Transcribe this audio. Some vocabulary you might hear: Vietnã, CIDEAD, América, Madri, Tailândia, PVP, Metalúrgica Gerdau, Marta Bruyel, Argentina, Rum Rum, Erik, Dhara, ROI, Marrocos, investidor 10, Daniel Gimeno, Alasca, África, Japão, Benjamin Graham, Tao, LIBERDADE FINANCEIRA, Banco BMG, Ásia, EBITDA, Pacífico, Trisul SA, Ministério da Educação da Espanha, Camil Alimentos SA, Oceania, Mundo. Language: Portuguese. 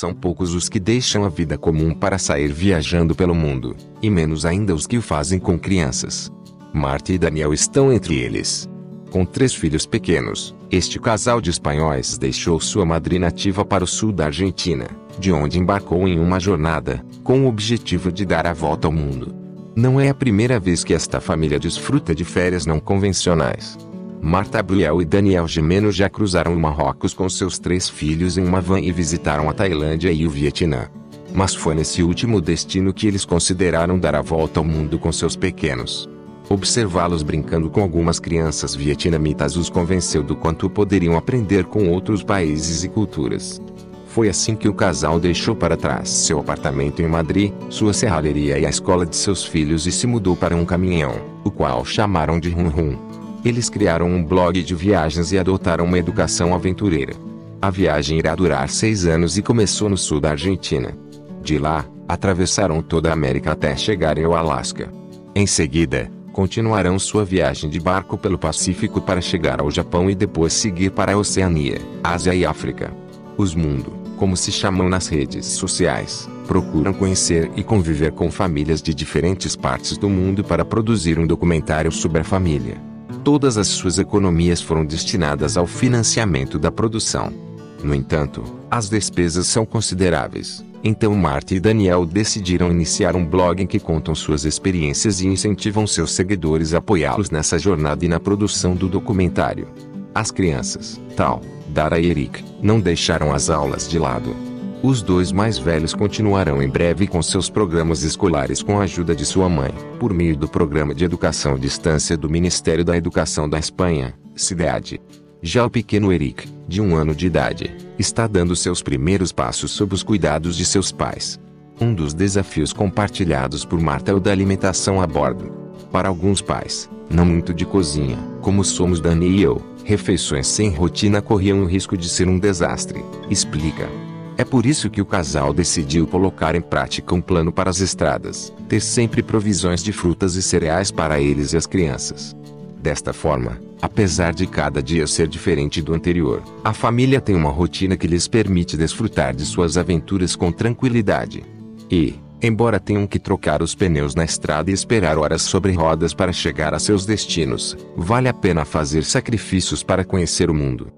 São poucos os que deixam a vida comum para sair viajando pelo mundo, e menos ainda os que o fazem com crianças. Marta e Daniel estão entre eles. Com 3 filhos pequenos, este casal de espanhóis deixou sua Madri nativa para o sul da Argentina, de onde embarcou em uma jornada, com o objetivo de dar a volta ao mundo. Não é a primeira vez que esta família desfruta de férias não convencionais. Marta Bruyel e Daniel Gimeno já cruzaram o Marrocos com seus 3 filhos em uma van e visitaram a Tailândia e o Vietnã. Mas foi nesse último destino que eles consideraram dar a volta ao mundo com seus pequenos. Observá-los brincando com algumas crianças vietnamitas os convenceu do quanto poderiam aprender com outros países e culturas. Foi assim que o casal deixou para trás seu apartamento em Madri, sua serralheria e a escola de seus filhos e se mudou para um caminhão, o qual chamaram de Rum Rum. Eles criaram um blog de viagens e adotaram uma educação aventureira. A viagem irá durar 6 anos e começou no sul da Argentina. De lá, atravessaram toda a América até chegarem ao Alasca. Em seguida, continuarão sua viagem de barco pelo Pacífico para chegar ao Japão e depois seguir para a Oceania, Ásia e África. Os Mundo, como se chamam nas redes sociais, procuram conhecer e conviver com famílias de diferentes partes do mundo para produzir um documentário sobre a família. Todas as suas economias foram destinadas ao financiamento da produção. No entanto, as despesas são consideráveis. Então Marta e Daniel decidiram iniciar um blog em que contam suas experiências e incentivam seus seguidores a apoiá-los nessa jornada e na produção do documentário. As crianças, Tao, Dhara e Erik, não deixaram as aulas de lado. Os 2 mais velhos continuarão em breve com seus programas escolares com a ajuda de sua mãe, por meio do Programa de Educação à Distância do Ministério da Educação da Espanha, CIDEAD. Já o pequeno Erik, de 1 ano de idade, está dando seus primeiros passos sob os cuidados de seus pais. Um dos desafios compartilhados por Marta é o da alimentação a bordo. Para alguns pais, não muito de cozinha, como somos Dani e eu, refeições sem rotina corriam o risco de ser um desastre, explica. É por isso que o casal decidiu colocar em prática um plano para as estradas, ter sempre provisões de frutas e cereais para eles e as crianças. Desta forma, apesar de cada dia ser diferente do anterior, a família tem uma rotina que lhes permite desfrutar de suas aventuras com tranquilidade. E, embora tenham que trocar os pneus na estrada e esperar horas sobre rodas para chegar a seus destinos, vale a pena fazer sacrifícios para conhecer o mundo.